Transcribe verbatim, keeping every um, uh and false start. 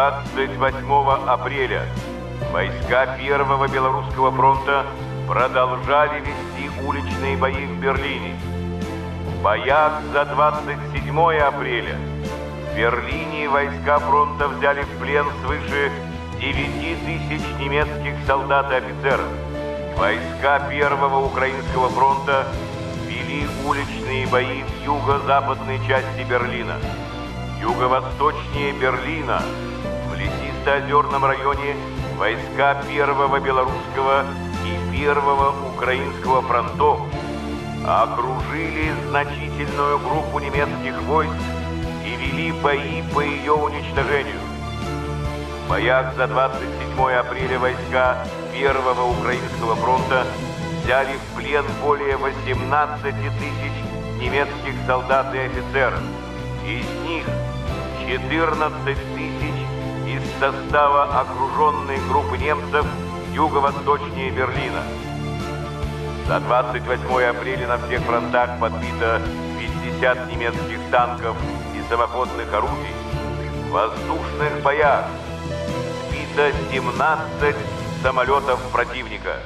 двадцать восьмого апреля войска Первого Белорусского фронта продолжали вести уличные бои в Берлине. В боях за двадцать седьмое апреля в Берлине войска фронта взяли в плен свыше девяти тысяч немецких солдат и офицеров. Войска Первого Украинского фронта вели уличные бои в юго-западной части Берлина. Юго-восточнее Берлина, в лесисто-озерном районе, войска Первого Белорусского и Первого Украинского фронтов окружили значительную группу немецких войск и вели бои по ее уничтожению. В боях за двадцать седьмое апреля войска Первого Украинского фронта взяли в плен более восемнадцати тысяч немецких солдат и офицеров. Из них четырнадцать тысяч из состава окруженной группы немцев юго-восточнее Берлина. За двадцать восьмое апреля на всех фронтах подбито пятьдесят немецких танков и самоходных орудий. В воздушных боях сбито семнадцать самолетов противника.